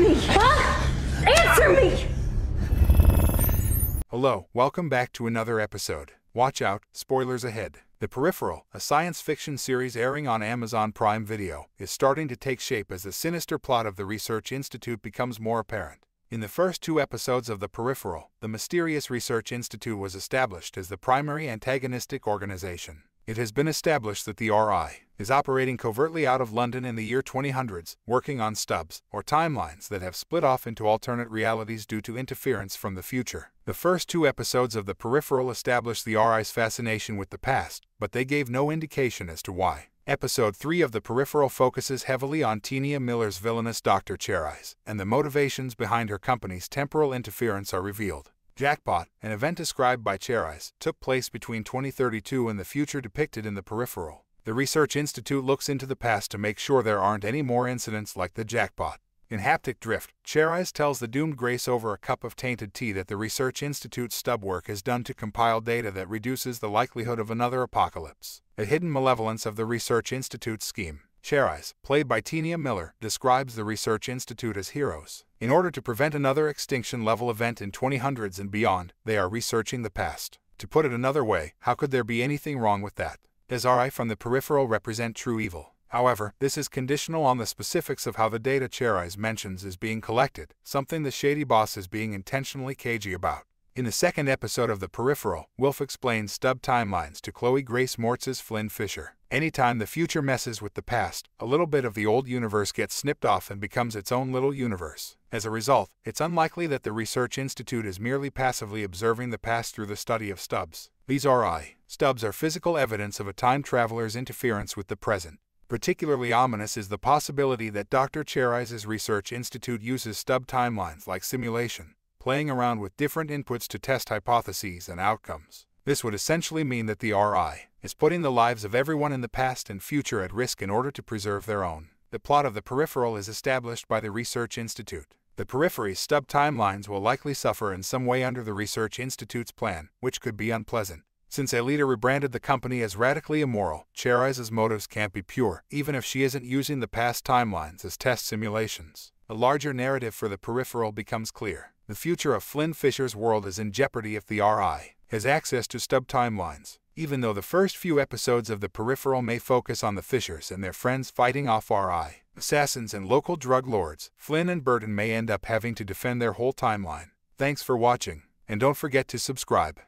me, huh? Answer me! Hello, welcome back to another episode. Watch out, spoilers ahead. The Peripheral, a science fiction series airing on Amazon Prime Video, is starting to take shape as the sinister plot of the Research Institute becomes more apparent. In the first two episodes of The Peripheral, the mysterious Research Institute was established as the primary antagonistic organization. It has been established that the RI is operating covertly out of London in the year 2000s, working on stubs, or timelines that have split off into alternate realities due to interference from the future. The first two episodes of The Peripheral established the RI's fascination with the past, but they gave no indication as to why. Episode 3 of The Peripheral focuses heavily on Tania Miller's villainous Dr. Cherise, and the motivations behind her company's temporal interference are revealed. Jackpot, an event described by Cherise, took place between 2032 and the future depicted in The Peripheral. The Research Institute looks into the past to make sure there aren't any more incidents like the Jackpot. In Haptic Drift, Cherise tells the doomed Grace over a cup of tainted tea that the Research Institute's stub work has done to compile data that reduces the likelihood of another apocalypse, a hidden malevolence of the Research Institute's scheme. Cherise, played by Tania Miller, describes the Research Institute as heroes. In order to prevent another extinction-level event in 2000s and beyond, they are researching the past. To put it another way, how could there be anything wrong with that? Azari from The Peripheral represent true evil. However, this is conditional on the specifics of how the data Cherise mentions is being collected, something the shady boss is being intentionally cagey about. In the second episode of The Peripheral, Wilf explains stub timelines to Chloe Grace Mortz's Flynn Fisher. Anytime the future messes with the past, a little bit of the old universe gets snipped off and becomes its own little universe. As a result, it's unlikely that the Research Institute is merely passively observing the past through the study of stubs. These RI stubs are physical evidence of a time traveler's interference with the present. Particularly ominous is the possibility that Dr. Cherise's Research Institute uses stub timelines like simulation, playing around with different inputs to test hypotheses and outcomes. This would essentially mean that the RI is putting the lives of everyone in the past and future at risk in order to preserve their own. The plot of The Peripheral is established by the Research Institute. The Periphery's stub timelines will likely suffer in some way under the Research Institute's plan, which could be unpleasant. Since Alita rebranded the company as radically immoral, Cherise's motives can't be pure, even if she isn't using the past timelines as test simulations. A larger narrative for The Peripheral becomes clear. The future of Flynn Fisher's world is in jeopardy if the RI has access to stub timelines. Even though the first few episodes of The Peripheral may focus on the Fishers and their friends fighting off RI assassins and local drug lords, Flynn and Burton may end up having to defend their whole timeline. Thanks for watching, and don't forget to subscribe.